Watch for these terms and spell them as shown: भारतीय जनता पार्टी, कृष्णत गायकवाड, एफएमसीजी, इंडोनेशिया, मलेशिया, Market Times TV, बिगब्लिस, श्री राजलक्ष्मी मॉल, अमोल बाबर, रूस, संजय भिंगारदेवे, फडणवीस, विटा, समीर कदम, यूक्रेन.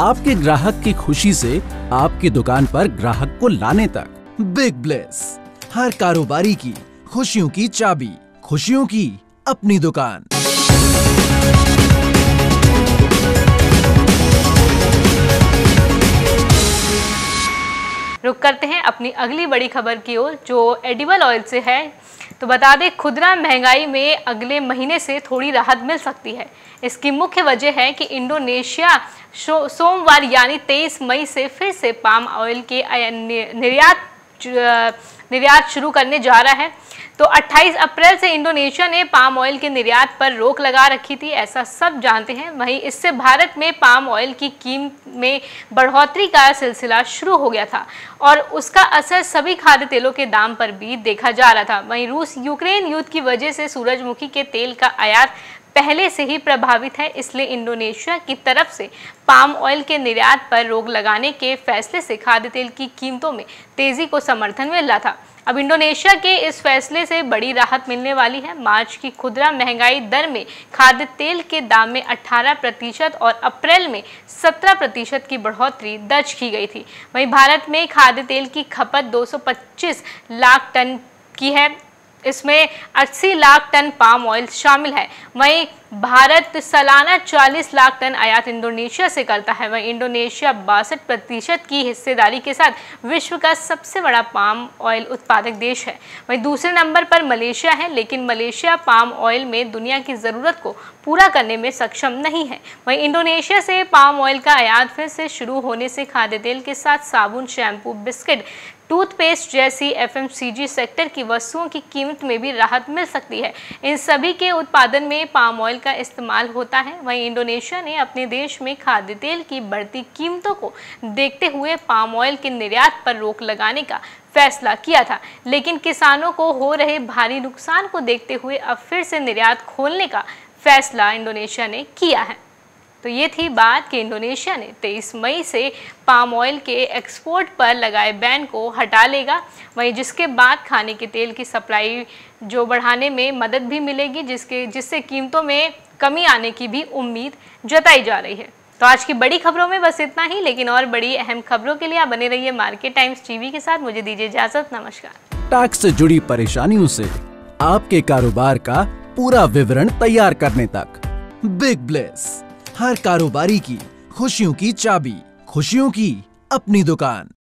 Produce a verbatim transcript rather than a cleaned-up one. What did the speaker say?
आपके ग्राहक की खुशी से आपकी दुकान पर ग्राहक को लाने तक। बिगब्लिस, हर कारोबारी की खुशियों की चाबी, खुशियों की अपनी दुकान। रुक करते हैं अपनी अगली बड़ी खबर की ओर जो एडिबल ऑयल से है। तो बता दें, खुदरा महंगाई में अगले महीने से थोड़ी राहत मिल सकती है। इसकी मुख्य वजह है कि इंडोनेशिया सोमवार यानी तेईस मई से फिर से पाम ऑयल के निर्यात निर्यात शुरू करने जा रहा है। तो अट्ठाईस अप्रैल से इंडोनेशिया ने पाम ऑयल के निर्यात पर रोक लगा रखी थी, ऐसा सब जानते हैं। वहीं इससे भारत में पाम ऑयल की कीमत में बढ़ोतरी का सिलसिला शुरू हो गया था और उसका असर सभी खाद्य तेलों के दाम पर भी देखा जा रहा था। वहीं रूस यूक्रेन युद्ध की वजह से सूरजमुखी के तेल का आयात पहले से ही प्रभावित है, इसलिए इंडोनेशिया की तरफ से पाम ऑयल के निर्यात पर रोक लगाने के फैसले से खाद्य तेल की कीमतों में तेजी को समर्थन मिल रहा था। अब इंडोनेशिया के इस फैसले से बड़ी राहत मिलने वाली है। मार्च की खुदरा महंगाई दर में खाद्य तेल के दाम में अठारह प्रतिशत और अप्रैल में सत्रह प्रतिशत की बढ़ोतरी दर्ज की गई थी। वहीं भारत में खाद्य तेल की खपत दो सौ पच्चीस लाख टन की है, इसमें अस्सी लाख टन पाम ऑयल शामिल है। वहीं भारत सालाना चालीस लाख टन आयात इंडोनेशिया से करता है। वहीं इंडोनेशिया बासठ प्रतिशत की हिस्सेदारी के साथ विश्व का सबसे बड़ा पाम ऑयल उत्पादक देश है। वहीं दूसरे नंबर पर मलेशिया है, लेकिन मलेशिया पाम ऑयल में दुनिया की ज़रूरत को पूरा करने में सक्षम नहीं है। वहीं इंडोनेशिया से पाम ऑयल का आयात फिर से शुरू होने से खाद्य तेल के साथ साबुन, शैम्पू, बिस्किट, टूथपेस्ट जैसी एफएमसीजी सेक्टर की वस्तुओं की कीमत में भी राहत मिल सकती है। इन सभी के उत्पादन में पाम ऑयल का इस्तेमाल होता है। वहीं इंडोनेशिया ने अपने देश में खाद्य तेल की बढ़ती कीमतों को देखते हुए पाम ऑयल के निर्यात पर रोक लगाने का फैसला किया था, लेकिन किसानों को हो रहे भारी नुकसान को देखते हुए अब फिर से निर्यात खोलने का फैसला इंडोनेशिया ने किया है। तो ये थी बात कि इंडोनेशिया ने तेईस मई से पाम ऑयल के एक्सपोर्ट पर लगाए बैन को हटा लेगा। वहीं जिसके बाद खाने के तेल की सप्लाई जो बढ़ाने में मदद भी मिलेगी, जिसके जिससे कीमतों में कमी आने की भी उम्मीद जताई जा रही है। तो आज की बड़ी खबरों में बस इतना ही, लेकिन और बड़ी अहम खबरों के लिए आप बने रहिए मार्केट टाइम्स टीवी के साथ। मुझे दीजिए इजाजत, नमस्कार। टैक्स से जुड़ी परेशानियों से आपके कारोबार का पूरा विवरण तैयार करने तक बिगब्लिस, हर कारोबारी की खुशियों की चाबी, खुशियों की अपनी दुकान।